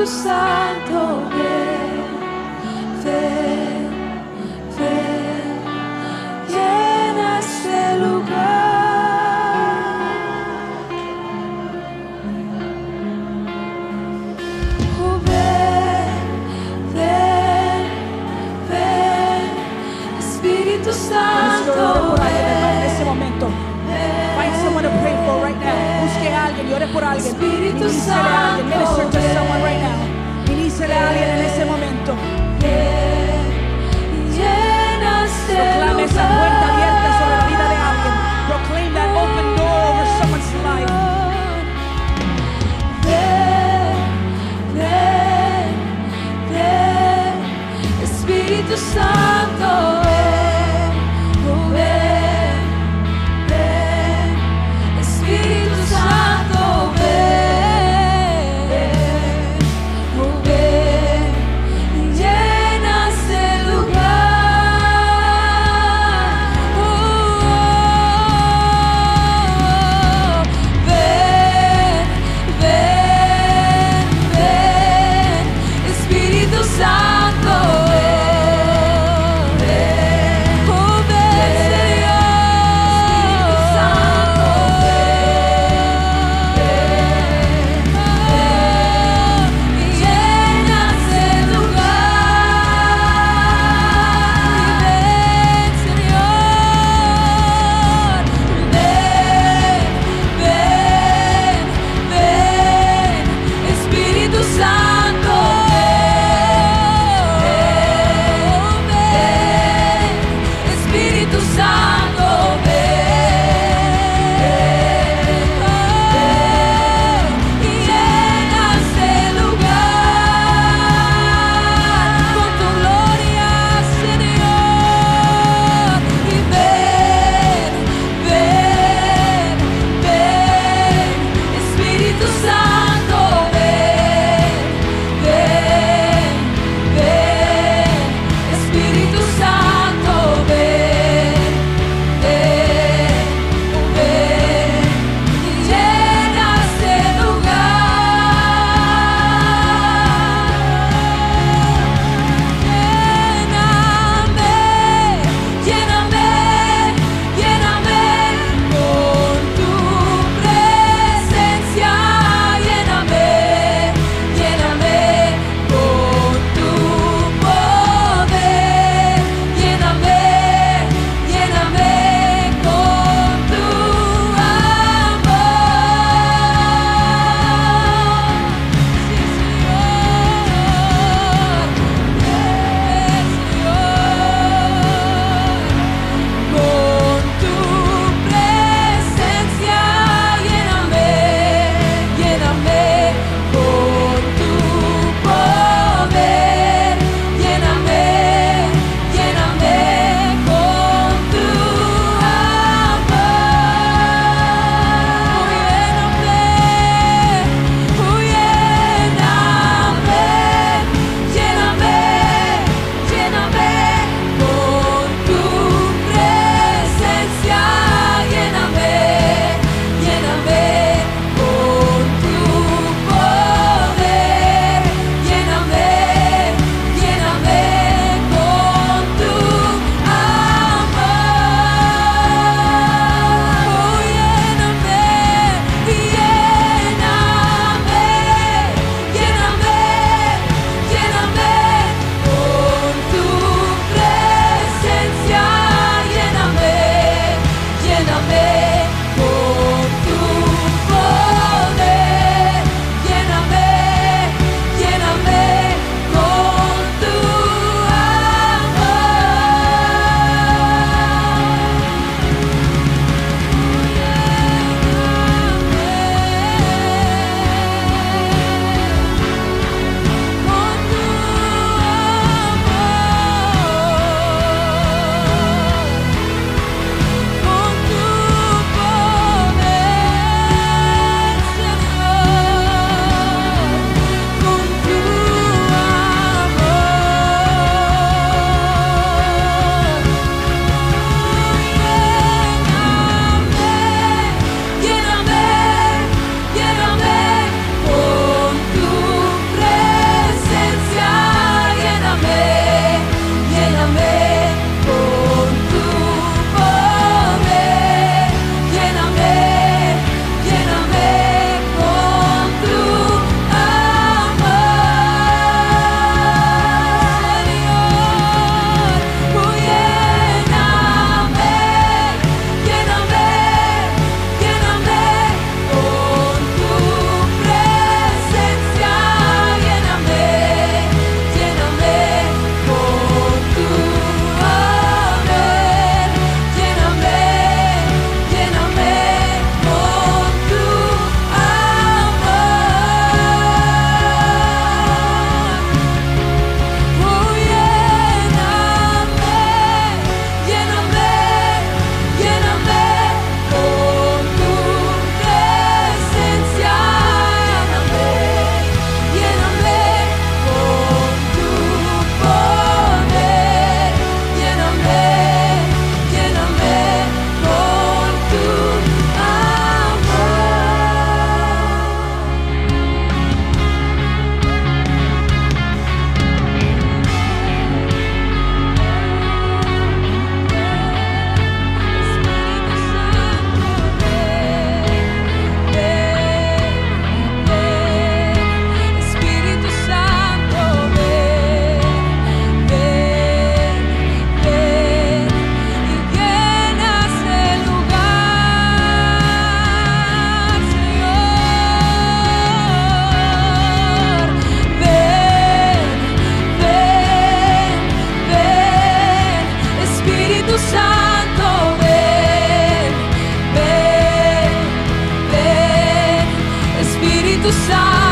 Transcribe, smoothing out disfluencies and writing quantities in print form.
Espíritu Santo, ven, ven, ven, llena este lugar. Oh, ven, ven, ven, Espíritu Santo, ven. En ese momento, find someone to pray for right now. Busque a alguien y ore por alguien. Espíritu Santo, minister to someone right now. Minister a alguien en ese momento. Proclame esa puerta abierta sobre la vida de alguien. Proclaim that open door over someone's life. Ven, ven, Espíritu Santo, ven, ven. Llena este lugar. Santo.